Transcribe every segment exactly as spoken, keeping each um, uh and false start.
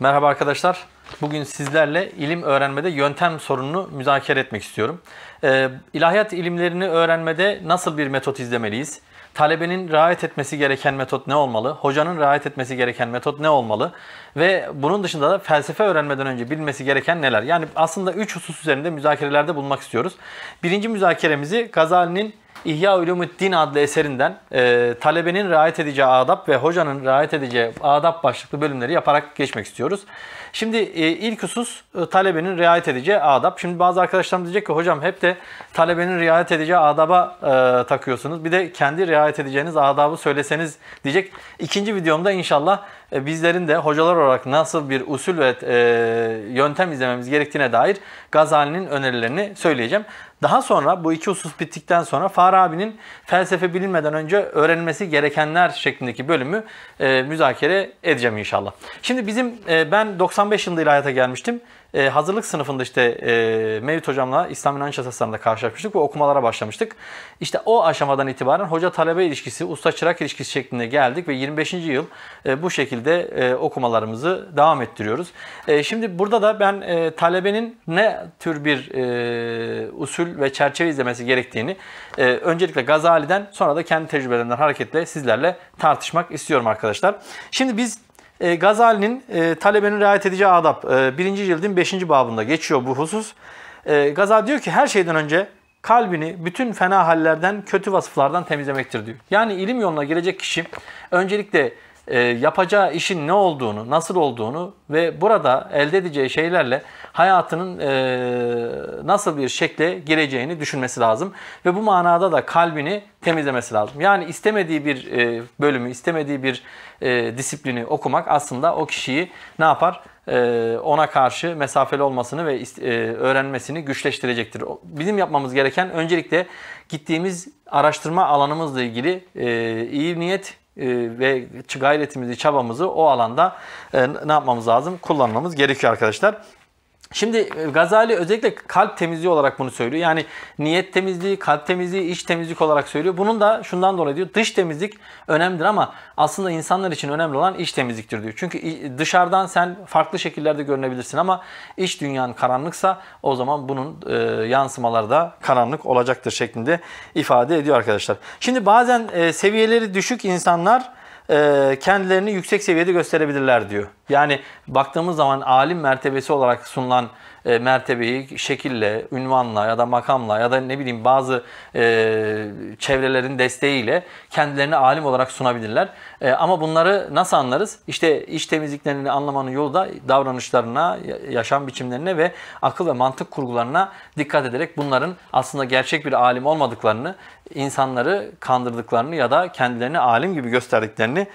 Merhaba arkadaşlar. Bugün sizlerle ilim öğrenmede yöntem sorununu müzakere etmek istiyorum. Ee, ilahiyat ilimlerini öğrenmede nasıl bir metot izlemeliyiz? Talebenin riayet etmesi gereken metot ne olmalı? Hocanın riayet etmesi gereken metot ne olmalı? Ve bunun dışında da felsefe öğrenmeden önce bilmesi gereken neler? Yani aslında üç husus üzerinde müzakerelerde bulunmak istiyoruz. Birinci müzakeremizi Gazali'nin İhya-u Ulumi'd-Din adlı eserinden e, talebenin riayet edeceği adab ve hocanın riayet edeceği adab başlıklı bölümleri yaparak geçmek istiyoruz. Şimdi e, ilk husus e, talebenin riayet edeceği adab. Şimdi bazı arkadaşlarımız diyecek ki hocam hep de talebenin riayet edeceği adaba e, takıyorsunuz. Bir de kendi riayet edeceğiniz adabı söyleseniz diyecek. İkinci videomda inşallah e, bizlerin de hocalar olarak nasıl bir usul ve e, yöntem izlememiz gerektiğine dair Gazali'nin önerilerini söyleyeceğim. Daha sonra bu iki husus bittikten sonra Farabi'nin felsefe bilinmeden önce öğrenilmesi gerekenler şeklindeki bölümü e, müzakere edeceğim inşallah. Şimdi bizim e, ben doksan beş yılında ilahiyata gelmiştim. E, hazırlık sınıfında işte e, Mevlüt hocamla İslam İnanç Esasları'nda karşılaşmıştık ve okumalara başlamıştık. İşte o aşamadan itibaren hoca-talebe ilişkisi, usta-çırak ilişkisi şeklinde geldik ve yirmi beşinci yıl e, bu şekilde e, okumalarımızı devam ettiriyoruz. E, şimdi burada da ben e, talebenin ne tür bir e, usul ve çerçeve izlemesi gerektiğini e, öncelikle Gazali'den sonra da kendi tecrübelerimden hareketle sizlerle tartışmak istiyorum arkadaşlar. Şimdi biz E, Gazali'nin e, talebenin riayet edeceği adab e, birinci cildin beşinci babında geçiyor bu husus. E, Gazali diyor ki her şeyden önce kalbini bütün fena hallerden, kötü vasıflardan temizlemektir diyor. Yani ilim yoluna girecek kişi öncelikle e, yapacağı işin ne olduğunu, nasıl olduğunu ve burada elde edeceği şeylerle hayatının e, nasıl bir şekle gireceğini düşünmesi lazım. Ve bu manada da kalbini temizlemesi lazım. Yani istemediği bir e, bölümü, istemediği bir e, disiplini okumak aslında o kişiyi ne yapar? E, ona karşı mesafeli olmasını ve e, öğrenmesini güçleştirecektir. Bizim yapmamız gereken öncelikle gittiğimiz araştırma alanımızla ilgili e, iyi niyet ve gayretimizi, çabamızı o alanda e, ne yapmamız lazım? Kullanmamız gerekiyor arkadaşlar. Şimdi Gazali özellikle kalp temizliği olarak bunu söylüyor. Yani niyet temizliği, kalp temizliği, iç temizlik olarak söylüyor. Bunun da şundan dolayı diyor, dış temizlik önemlidir ama aslında insanlar için önemli olan iç temizliktir diyor. Çünkü dışarıdan sen farklı şekillerde görünebilirsin ama iç dünyanın karanlıksa o zaman bunun e, yansımaları da karanlık olacaktır şeklinde ifade ediyor arkadaşlar. Şimdi bazen e, seviyeleri düşük insanlar kendilerini yüksek seviyede gösterebilirler diyor. Yani baktığımız zaman alim mertebesi olarak sunulan mertebeyi şekille, ünvanla ya da makamla ya da ne bileyim bazı çevrelerin desteğiyle kendilerini alim olarak sunabilirler. Ama bunları nasıl anlarız? İşte iç temizliklerini anlamanın yolu da davranışlarına, yaşam biçimlerine ve akıl ve mantık kurgularına dikkat ederek bunların aslında gerçek bir alim olmadıklarını, insanları kandırdıklarını ya da kendilerini alim gibi gösterdiklerini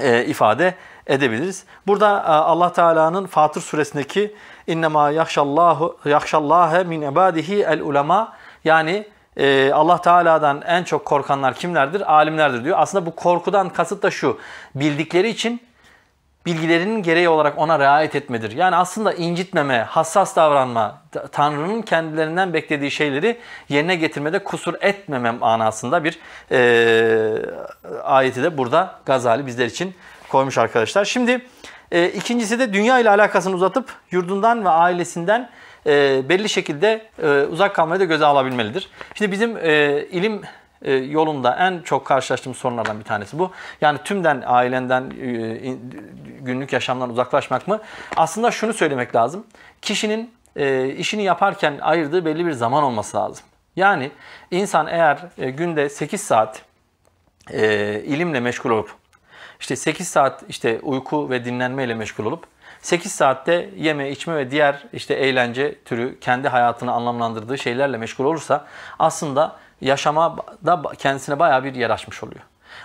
e, ifade edebiliriz. Burada e, Allah Teala'nın Fatır suresindeki "İnnemâ yahşallâhu yahşallâhe min ibâdihi el ulemâ" yani e, Allah Teala'dan en çok korkanlar kimlerdir? Alimlerdir diyor. Aslında bu korkudan kasıt da şu, bildikleri için bilgilerinin gereği olarak ona riayet etmedir. Yani aslında incitmeme, hassas davranma, Tanrı'nın kendilerinden beklediği şeyleri yerine getirmede kusur etmemem manasında bir e, ayeti de burada Gazali bizler için koymuş arkadaşlar. Şimdi e, ikincisi de dünya ile alakasını uzatıp yurdundan ve ailesinden e, belli şekilde e, uzak kalmayı da göze alabilmelidir. Şimdi bizim e, ilim yolunda en çok karşılaştığımız sorunlardan bir tanesi bu. Yani tümden ailenden, günlük yaşamdan uzaklaşmak mı? Aslında şunu söylemek lazım. Kişinin işini yaparken ayırdığı belli bir zaman olması lazım. Yani insan eğer günde sekiz saat ilimle meşgul olup, işte sekiz saat işte uyku ve dinlenmeyle meşgul olup, sekiz saatte yeme, içme ve diğer işte eğlence türü kendi hayatını anlamlandırdığı şeylerle meşgul olursa aslında yaşama da kendisine bayağı bir yer açmış oluyor.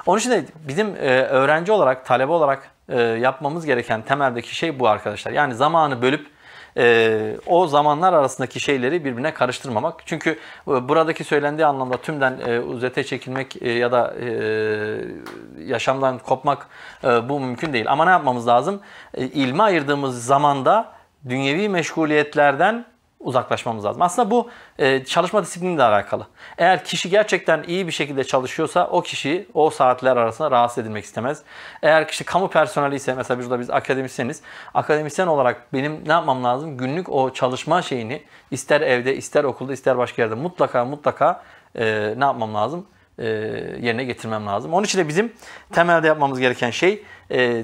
Onun için de bizim öğrenci olarak, talebe olarak yapmamız gereken temeldeki şey bu arkadaşlar. Yani zamanı bölüp Ee, o zamanlar arasındaki şeyleri birbirine karıştırmamak. Çünkü e, buradaki söylendiği anlamda tümden e, uzete çekilmek e, ya da e, yaşamdan kopmak e, bu mümkün değil. Ama ne yapmamız lazım? E, ilme ayırdığımız zamanda dünyevi meşguliyetlerden uzaklaşmamız lazım. Aslında bu e, çalışma disipliniyle alakalı. Eğer kişi gerçekten iyi bir şekilde çalışıyorsa o kişiyi o saatler arasında rahatsız edilmek istemez. Eğer kişi kamu personeli ise, mesela burada biz akademisyeniz, akademisyen olarak benim ne yapmam lazım? Günlük o çalışma şeyini ister evde, ister okulda, ister başka yerde mutlaka mutlaka e, ne yapmam lazım? E, yerine getirmem lazım. Onun için de bizim temelde yapmamız gereken şey e,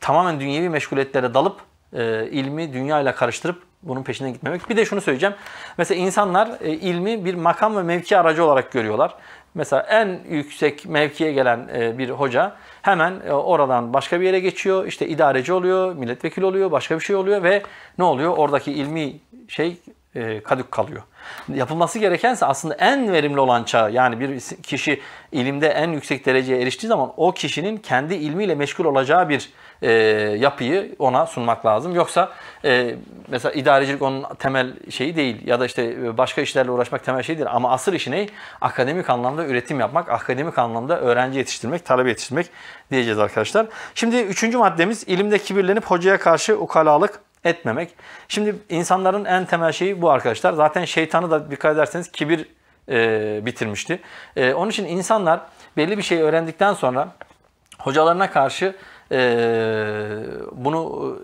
tamamen dünyevi meşguliyetlere dalıp e, ilmi dünyayla karıştırıp bunun peşinden gitmemek. Bir de şunu söyleyeceğim. Mesela insanlar e, ilmi bir makam ve mevki aracı olarak görüyorlar. Mesela en yüksek mevkiye gelen e, bir hoca hemen e, oradan başka bir yere geçiyor. İşte idareci oluyor, milletvekili oluyor, başka bir şey oluyor ve ne oluyor? Oradaki ilmi şey e, kadük kalıyor. Yapılması gerekense aslında en verimli olan çağ, yani bir kişi ilimde en yüksek dereceye eriştiği zaman o kişinin kendi ilmiyle meşgul olacağı bir e, yapıyı ona sunmak lazım. Yoksa e, mesela idarecilik onun temel şeyi değil ya da işte başka işlerle uğraşmak temel şey değil, ama asıl işi ne? Akademik anlamda üretim yapmak, akademik anlamda öğrenci yetiştirmek, talebe yetiştirmek diyeceğiz arkadaşlar. Şimdi üçüncü maddemiz ilimde kibirlenip hocaya karşı ukalalık etmemek. Şimdi insanların en temel şeyi bu arkadaşlar. Zaten şeytanı da dikkat ederseniz kibir e, bitirmişti. E, onun için insanlar belli bir şeyi öğrendikten sonra hocalarına karşı e, bunu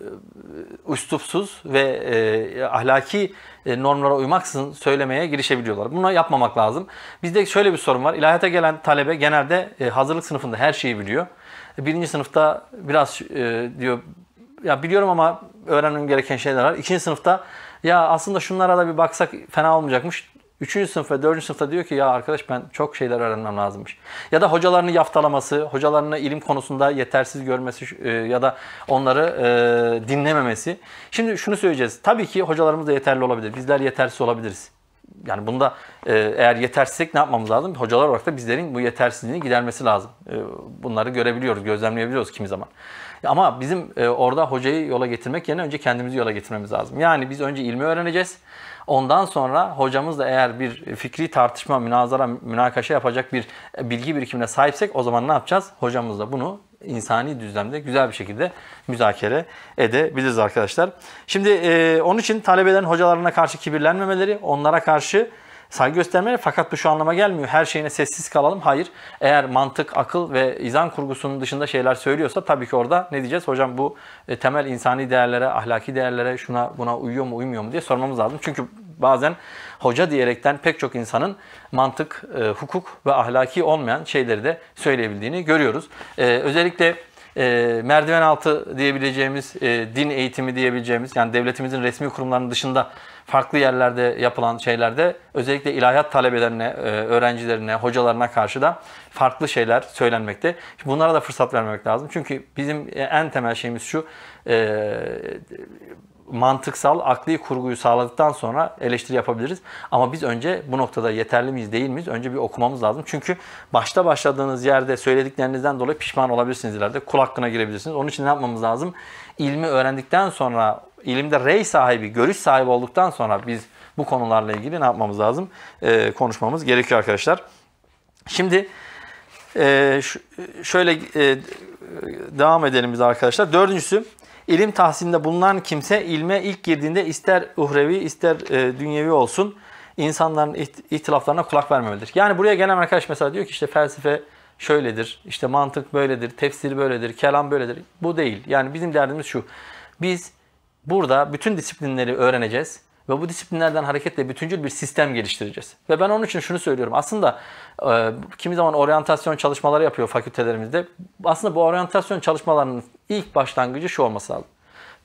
e, üslupsuz ve e, ahlaki e, normlara uymaksızın söylemeye girişebiliyorlar. Bunu yapmamak lazım. Bizde şöyle bir sorun var. İlahiyata gelen talebe genelde e, hazırlık sınıfında her şeyi biliyor. Birinci sınıfta biraz e, diyor, ya biliyorum ama öğrenmem gereken şeyler var. İkinci sınıfta ya aslında şunlara da bir baksak fena olmayacakmış. Üçüncü sınıf ve dördüncü sınıfta diyor ki ya arkadaş ben çok şeyler öğrenmem lazımmış. Ya da hocalarını yaftalaması, hocalarını ilim konusunda yetersiz görmesi ya da onları e, dinlememesi. Şimdi şunu söyleyeceğiz. Tabii ki hocalarımız da yeterli olabilir. Bizler yetersiz olabiliriz. Yani bunda eğer yetersizlik ne yapmamız lazım? Hocalar olarak da bizlerin bu yetersizliğini gidermesi lazım. E, bunları görebiliyoruz, gözlemleyebiliyoruz kimi zaman. Ama bizim orada hocayı yola getirmek yerine önce kendimizi yola getirmemiz lazım. Yani biz önce ilmi öğreneceğiz. Ondan sonra hocamızla eğer bir fikri tartışma, münazara, münakaşa yapacak bir bilgi birikimine sahipsek o zaman ne yapacağız? Hocamızla bunu insani düzlemde güzel bir şekilde müzakere edebiliriz arkadaşlar. Şimdi e, onun için talebelerin hocalarına karşı kibirlenmemeleri, onlara karşı saygı göstermeleri, fakat bu şu anlama gelmiyor. Her şeyine sessiz kalalım. Hayır. Eğer mantık, akıl ve izan kurgusunun dışında şeyler söylüyorsa tabii ki orada ne diyeceğiz? Hocam bu e, temel insani değerlere, ahlaki değerlere, şuna buna uyuyor mu, uymuyor mu diye sormamız lazım. Çünkü bazen hoca diyerekten pek çok insanın mantık, e, hukuk ve ahlaki olmayan şeyleri de söyleyebildiğini görüyoruz. E, özellikle E, merdiven altı diyebileceğimiz, e, din eğitimi diyebileceğimiz, yani devletimizin resmi kurumlarının dışında farklı yerlerde yapılan şeylerde özellikle ilahiyat talebelerine, e, öğrencilerine, hocalarına karşı da farklı şeyler söylenmekte. Şimdi bunlara da fırsat vermemek lazım. Çünkü bizim en temel şeyimiz şu, e, mantıksal, akli kurguyu sağladıktan sonra eleştiri yapabiliriz. Ama biz önce bu noktada yeterli miyiz, değil miyiz? Önce bir okumamız lazım. Çünkü başta başladığınız yerde söylediklerinizden dolayı pişman olabilirsiniz ileride. Kul hakkına girebilirsiniz. Onun için ne yapmamız lazım? İlmi öğrendikten sonra, ilimde rey sahibi, görüş sahibi olduktan sonra biz bu konularla ilgili ne yapmamız lazım? Ee, konuşmamız gerekiyor arkadaşlar. Şimdi e, şöyle e, devam edelim biz arkadaşlar. Dördüncüsü, İlim tahsilinde bulunan kimse ilme ilk girdiğinde ister uhrevi ister e, dünyevi olsun insanların ihtilaflarına kulak vermemelidir. Yani buraya gelen arkadaş mesela diyor ki işte felsefe şöyledir, işte mantık böyledir, tefsir böyledir, kelam böyledir. Bu değil. Yani bizim derdimiz şu. Biz burada bütün disiplinleri öğreneceğiz ve bu disiplinlerden hareketle bütüncül bir sistem geliştireceğiz. Ve ben onun için şunu söylüyorum. Aslında e, kimi zaman oryantasyon çalışmaları yapıyor fakültelerimizde. Aslında bu oryantasyon çalışmalarının ilk başlangıcı şu olması lazım.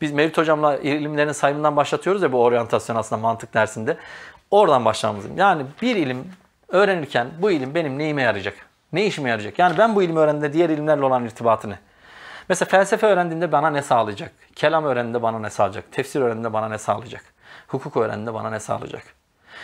Biz Mevlüt hocamla ilimlerin sayımından başlatıyoruz ya bu oryantasyon aslında mantık dersinde. Oradan başlamamız lazım. Yani bir ilim öğrenirken bu ilim benim neyime yarayacak? Ne işime yarayacak? Yani ben bu ilimi öğrendiğimde diğer ilimlerle olan irtibatını. Mesela felsefe öğrendiğimde bana ne sağlayacak? Kelam öğrendiğimde bana ne sağlayacak? Tefsir öğrendiğimde bana ne sağlayacak? Hukuk öğrendiğimde bana ne sağlayacak?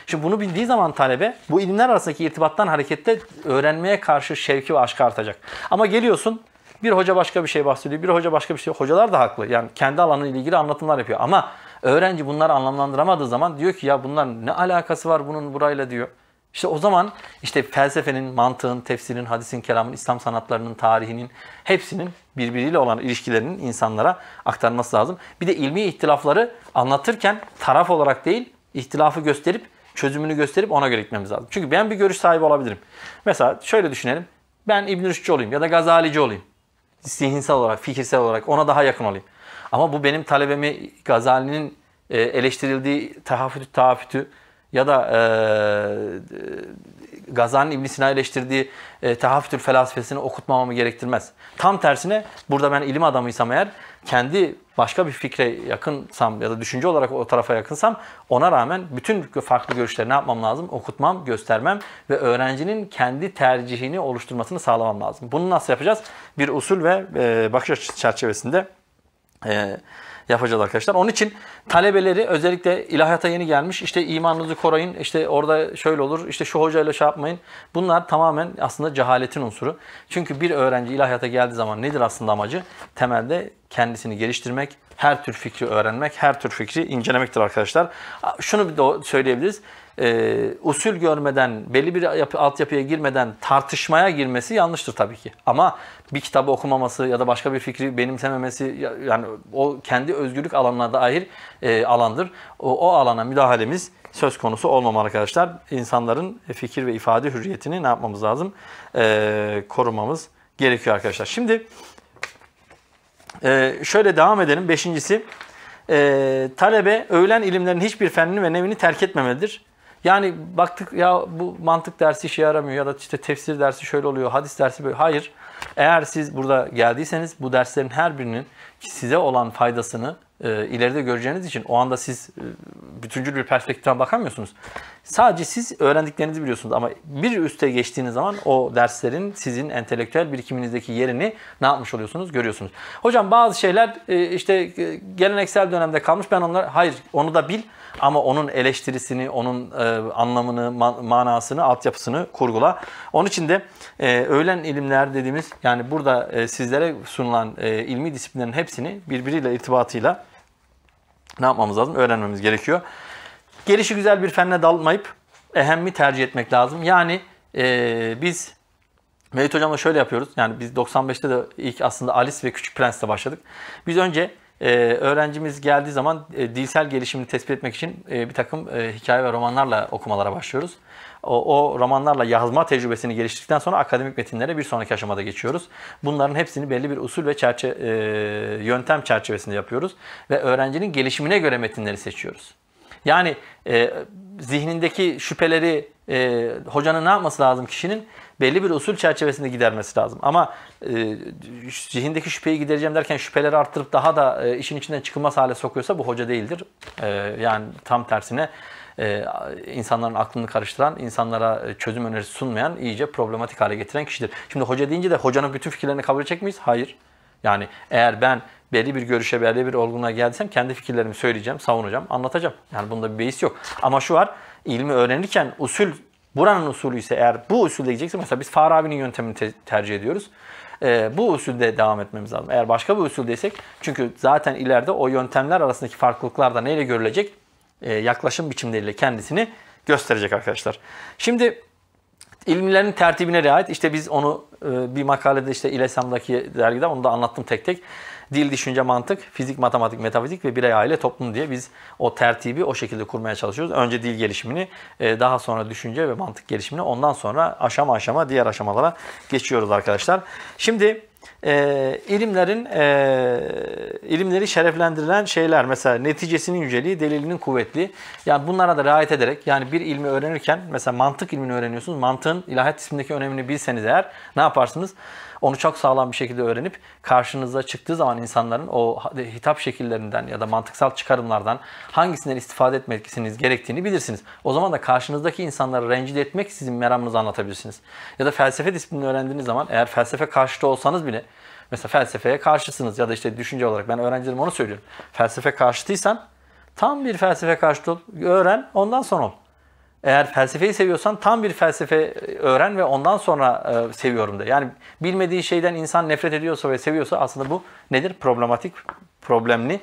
Şimdi bunu bildiği zaman talebe bu ilimler arasındaki irtibattan hareketle öğrenmeye karşı şevki ve aşkı artacak. Ama geliyorsun bir hoca başka bir şey bahsediyor, bir hoca başka bir şey. Hocalar da haklı. Yani kendi alanıyla ilgili anlatımlar yapıyor. Ama öğrenci bunları anlamlandıramadığı zaman diyor ki ya bunların ne alakası var bunun burayla diyor. İşte o zaman işte felsefenin, mantığın, tefsirin, hadisin, kelamın, İslam sanatlarının, tarihinin hepsinin birbiriyle olan ilişkilerinin insanlara aktarması lazım. Bir de ilmi ihtilafları anlatırken taraf olarak değil, ihtilafı gösterip, çözümünü gösterip ona göre gitmemiz lazım. Çünkü ben bir görüş sahibi olabilirim. Mesela şöyle düşünelim. Ben İbn-i Rüşçü olayım ya da Gazalici olayım. Zihinsel olarak, fikirsel olarak ona daha yakın olayım. Ama bu benim talebemi Gazali'nin eleştirildiği Tahafütü'l-Felasife ya da e, Gazali'nin İbn-i Sina eleştirdiği e, Tahafütü'l-Felasifesini okutmamamı gerektirmez. Tam tersine burada ben ilim adamıysam eğer, kendi başka bir fikre yakınsam ya da düşünce olarak o tarafa yakınsam, ona rağmen bütün farklı görüşleri ne yapmam lazım? Okutmam, göstermem ve öğrencinin kendi tercihini oluşturmasını sağlamam lazım. Bunu nasıl yapacağız? Bir usul ve e, bakış açısı çerçevesinde E, yapacağız arkadaşlar. Onun için talebeleri, özellikle ilahiyata yeni gelmiş, işte imanınızı koruyun, işte orada şöyle olur, işte şu hocayla şey yapmayın. Bunlar tamamen aslında cehaletin unsuru. Çünkü bir öğrenci ilahiyata geldiği zaman nedir aslında amacı? Temelde kendisini geliştirmek, her tür fikri öğrenmek, her tür fikri incelemektir arkadaşlar. Şunu bir de söyleyebiliriz. E, usul görmeden, belli bir yapı, altyapıya girmeden tartışmaya girmesi yanlıştır tabii ki. Ama bir kitabı okumaması ya da başka bir fikri benimsememesi, yani o kendi özgürlük alanına dair e, alandır. O, o alana müdahalemiz söz konusu olmamalı arkadaşlar. İnsanların fikir ve ifade hürriyetini ne yapmamız lazım? E, korumamız gerekiyor arkadaşlar. Şimdi e, şöyle devam edelim. Beşincisi, e, talebe öğlen ilimlerin hiçbir fennini ve nevini terk etmemelidir. Yani baktık ya bu mantık dersi işe yaramıyor ya da işte tefsir dersi şöyle oluyor, hadis dersi böyle. Hayır. Eğer siz burada geldiyseniz bu derslerin her birinin size olan faydasını e, ileride göreceğiniz için o anda siz e, bütüncül bir perspektiften bakamıyorsunuz. Sadece siz öğrendiklerinizi biliyorsunuz ama bir üste geçtiğiniz zaman o derslerin sizin entelektüel birikiminizdeki yerini ne yapmış oluyorsunuz? Görüyorsunuz. Hocam bazı şeyler e, işte geleneksel dönemde kalmış, ben onlar, hayır onu da bil ama onun eleştirisini, onun e, anlamını, man manasını, altyapısını kurgula. Onun için de e, öğlen ilimler dediğimiz, yani burada e, sizlere sunulan e, ilmi disiplinlerin hepsini birbiriyle irtibatıyla ne yapmamız lazım? Öğrenmemiz gerekiyor. Gelişigüzel bir fenne dalmayıp ehemmi tercih etmek lazım. Yani e, biz Mevlüt hocamla şöyle yapıyoruz. Yani biz doksan beşte de ilk aslında Alice ve Küçük Prens'le başladık. Biz önce Ee, öğrencimiz geldiği zaman e, dilsel gelişimini tespit etmek için e, bir takım e, hikaye ve romanlarla okumalara başlıyoruz. O, o romanlarla yazma tecrübesini geliştirdikten sonra akademik metinlere bir sonraki aşamada geçiyoruz. Bunların hepsini belli bir usul ve çerçe, e, yöntem çerçevesinde yapıyoruz. Ve öğrencinin gelişimine göre metinleri seçiyoruz. Yani e, zihnindeki şüpheleri e, hocanın ne yapması lazım kişinin? Belli bir usul çerçevesinde gidermesi lazım. Ama e, zihindeki şüpheyi gidereceğim derken şüpheleri arttırıp daha da e, işin içinden çıkılmaz hale sokuyorsa bu hoca değildir. E, yani tam tersine e, insanların aklını karıştıran, insanlara çözüm önerisi sunmayan, iyice problematik hale getiren kişidir. Şimdi hoca deyince de hocanın bütün fikirlerini kabul edecek miyiz? Hayır. Yani eğer ben belli bir görüşe, belli bir olgunluğa geldiysem kendi fikirlerimi söyleyeceğim, savunacağım, anlatacağım. Yani bunda bir beis yok. Ama şu var, ilmi öğrenirken usul, buranın usulü ise eğer bu usulde gidecekse, mesela biz Farabi'nin yöntemini te tercih ediyoruz. Ee, bu usulde devam etmemiz lazım. Eğer başka bir usuldeysek, çünkü zaten ileride o yöntemler arasındaki farklılıklar da neyle görülecek? Ee, yaklaşım biçimleriyle kendisini gösterecek arkadaşlar. Şimdi İlimlerin tertibine riayet, işte biz onu bir makalede, işte İlesam'daki dergide onu da anlattım tek tek. Dil, düşünce, mantık, fizik, matematik, metafizik ve birey, aile, toplum diye biz o tertibi o şekilde kurmaya çalışıyoruz. Önce dil gelişimini, daha sonra düşünce ve mantık gelişimini, ondan sonra aşama aşama diğer aşamalara geçiyoruz arkadaşlar. Şimdi e, ilimlerin e, ilimleri şereflendirilen şeyler, mesela neticesinin yüceliği, delilinin kuvvetliği, yani bunlara da riayet ederek, yani bir ilmi öğrenirken mesela mantık ilmini öğreniyorsunuz. Mantığın ilahiyat ismindeki önemini bilseniz eğer ne yaparsınız? Onu çok sağlam bir şekilde öğrenip karşınıza çıktığı zaman insanların o hitap şekillerinden ya da mantıksal çıkarımlardan hangisinden istifade etmesiniz gerektiğini bilirsiniz. O zaman da karşınızdaki insanları rencide etmek sizin meramınızı anlatabilirsiniz. Ya da felsefe disiplini öğrendiğiniz zaman, eğer felsefe karşıtı olsanız bile, mesela felsefeye karşısınız ya da işte düşünce olarak, ben öğrencilerime onu söylüyorum. Felsefe karşıtıysan tam bir felsefe karşıtı ol, öğren, ondan sonra ol. Eğer felsefeyi seviyorsan tam bir felsefe öğren ve ondan sonra e, seviyorum de. Yani bilmediği şeyden insan nefret ediyorsa ve seviyorsa aslında bu nedir? Problematik, problemli,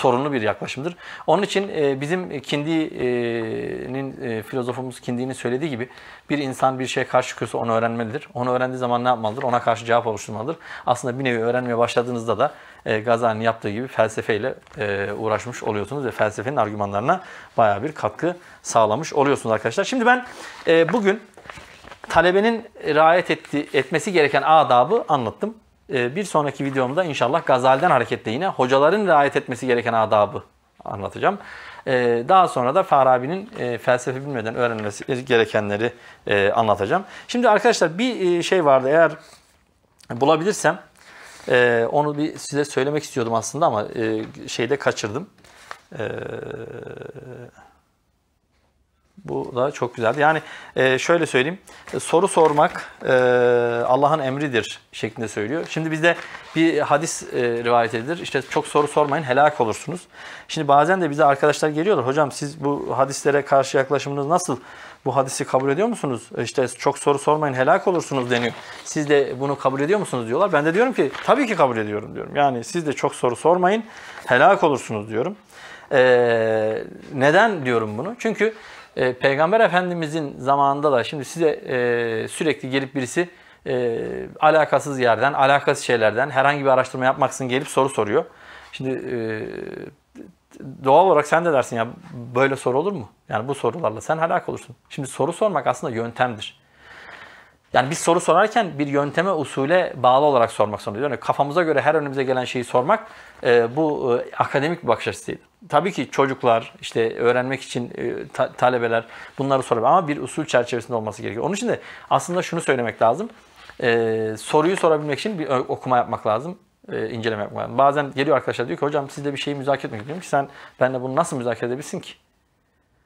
sorunlu bir yaklaşımdır. Onun için e, bizim Kindi'nin e, filozofumuz Kindi'nin söylediği gibi bir insan bir şeye karşı çıkıyorsa onu öğrenmelidir. Onu öğrendiği zaman ne yapmalıdır? Ona karşı cevap oluşturmalıdır. Aslında bir nevi öğrenmeye başladığınızda da e, Gazali'nin yaptığı gibi felsefeyle e, uğraşmış oluyorsunuz ve felsefenin argümanlarına bayağı bir katkı sağlamış oluyorsunuz arkadaşlar. Şimdi ben e, bugün talebenin riayet etti, etmesi gereken adabı anlattım. Bir sonraki videomda inşallah Gazali'den hareketle yine hocaların riayet etmesi gereken adabı anlatacağım. Daha sonra da Farabi'nin felsefe bilmeden öğrenmesi gerekenleri anlatacağım. Şimdi arkadaşlar bir şey vardı, eğer bulabilirsem onu bir size söylemek istiyordum aslında ama şeyde kaçırdım. Bu da çok güzeldi. Yani şöyle söyleyeyim, soru sormak Allah'ın emridir şeklinde söylüyor. Şimdi bizde bir hadis rivayet edilir. İşte çok soru sormayın, helak olursunuz. Şimdi bazen de bize arkadaşlar geliyorlar. Hocam siz bu hadislere karşı yaklaşımınız nasıl? Bu hadisi kabul ediyor musunuz? İşte çok soru sormayın, helak olursunuz deniyor. Siz de bunu kabul ediyor musunuz diyorlar. Ben de diyorum ki tabii ki kabul ediyorum diyorum. Yani siz de çok soru sormayın, helak olursunuz diyorum. Ee, neden diyorum bunu? Çünkü Peygamber Efendimizin zamanında da şimdi size e, sürekli gelip birisi e, alakasız yerden, alakasız şeylerden herhangi bir araştırma yapmaksızın gelip soru soruyor. Şimdi e, doğal olarak sen de dersin ya böyle soru olur mu? Yani bu sorularla sen helak olursun. Şimdi soru sormak aslında yöntemdir. Yani biz soru sorarken bir yönteme, usule bağlı olarak sormak zorundayız. Yani kafamıza göre her önümüze gelen şeyi sormak e, bu e, akademik bir bakış açısıydı. Tabii ki çocuklar, işte öğrenmek için e, ta talebeler bunları soruyor ama bir usul çerçevesinde olması gerekiyor. Onun için de aslında şunu söylemek lazım. E, soruyu sorabilmek için bir okuma yapmak lazım. E, inceleme yapmak lazım. Bazen geliyor arkadaşlar diyor ki hocam siz de bir şeyi müzakere etmek istiyorum ki sen benimle bunu nasıl müzakere edebilirsin ki?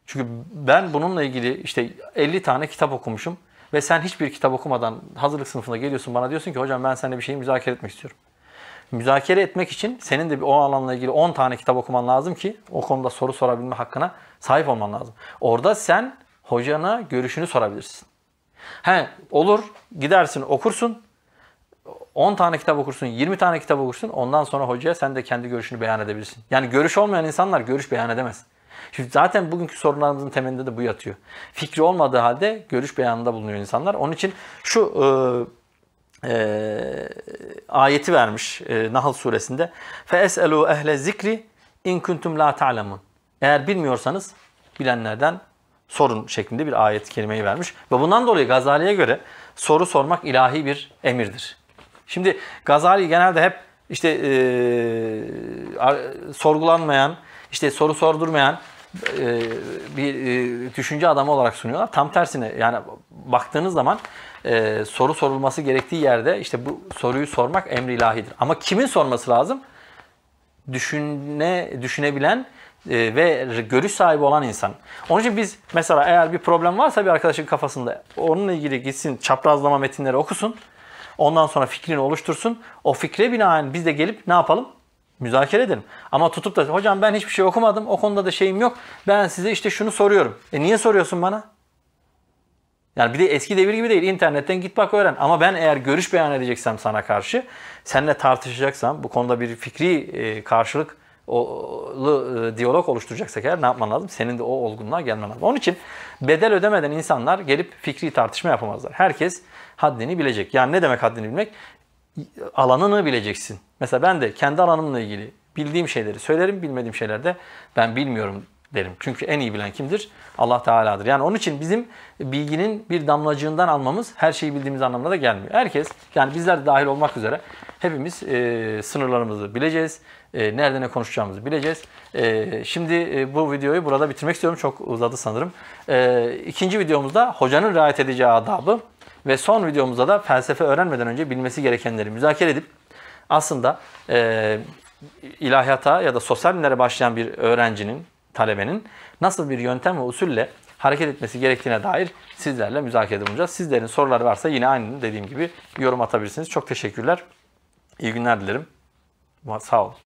Çünkü ben bununla ilgili işte elli tane kitap okumuşum. Ve sen hiçbir kitap okumadan hazırlık sınıfına geliyorsun, bana diyorsun ki hocam ben seninle bir şeyi müzakere etmek istiyorum. Müzakere etmek için senin de bir o alanla ilgili on tane kitap okuman lazım ki o konuda soru sorabilme hakkına sahip olman lazım. Orada sen hocana görüşünü sorabilirsin. He, olur, gidersin okursun, on tane kitap okursun, yirmi tane kitap okursun, ondan sonra hocaya sen de kendi görüşünü beyan edebilirsin. Yani görüş olmayan insanlar görüş beyan edemez. Şimdi zaten bugünkü sorunlarımızın temelinde de bu yatıyor. Fikri olmadığı halde görüş beyanında bulunuyor insanlar. Onun için şu e, e, ayeti vermiş e, Nahl suresinde. فَاَسْأَلُوا اَهْلَ الزِّكْرِ اِنْ كُنْتُمْ لَا تَعْلَمُونَ Eğer bilmiyorsanız bilenlerden sorun şeklinde bir ayet-i kerimeyi vermiş. Ve bundan dolayı Gazali'ye göre soru sormak ilahi bir emirdir. Şimdi Gazali genelde hep işte e, sorgulanmayan, İşte soru sordurmayan e, bir e, düşünce adamı olarak sunuyorlar. Tam tersine yani baktığınız zaman e, soru sorulması gerektiği yerde işte bu soruyu sormak emri ilahidir. Ama kimin sorması lazım? Düşüne, düşünebilen e, ve görüş sahibi olan insan. Onun için biz mesela eğer bir problem varsa bir arkadaşın kafasında onunla ilgili gitsin çaprazlama metinleri okusun. Ondan sonra fikrini oluştursun. O fikre binaen biz de gelip ne yapalım? Müzakere edelim. Ama tutup da hocam ben hiçbir şey okumadım, o konuda da şeyim yok, ben size işte şunu soruyorum. E niye soruyorsun bana? Yani bir de eski devir gibi değil. İnternetten git bak öğren. Ama ben eğer görüş beyan edeceksem sana karşı, seninle tartışacaksam, bu konuda bir fikri karşılıklı diyalog oluşturacaksak eğer ne yapman lazım? Senin de o olgunluğa gelmen lazım. Onun için bedel ödemeden insanlar gelip fikri tartışma yapamazlar. Herkes haddini bilecek. Yani ne demek haddini bilmek? Alanını bileceksin. Mesela ben de kendi alanımla ilgili bildiğim şeyleri söylerim, bilmediğim şeylerde ben bilmiyorum derim. Çünkü en iyi bilen kimdir? Allah Teala'dır. Yani onun için bizim bilginin bir damlacığından almamız her şeyi bildiğimiz anlamına da gelmiyor. Herkes, yani bizler de dahil olmak üzere hepimiz e, sınırlarımızı bileceğiz. E, nerede ne konuşacağımızı bileceğiz. E, şimdi e, bu videoyu burada bitirmek istiyorum. Çok uzadı sanırım. E, ikinci videomuzda hocanın riayet edeceği adabı ve son videomuzda da felsefe öğrenmeden önce bilmesi gerekenleri müzakere edip aslında e, ilahiyata ya da sosyal bilimlere başlayan bir öğrencinin, talebenin nasıl bir yöntem ve usulle hareket etmesi gerektiğine dair sizlerle müzakere bulunacağız. Sizlerin soruları varsa yine aynı dediğim gibi yorum atabilirsiniz. Çok teşekkürler. İyi günler dilerim. Sağ olun.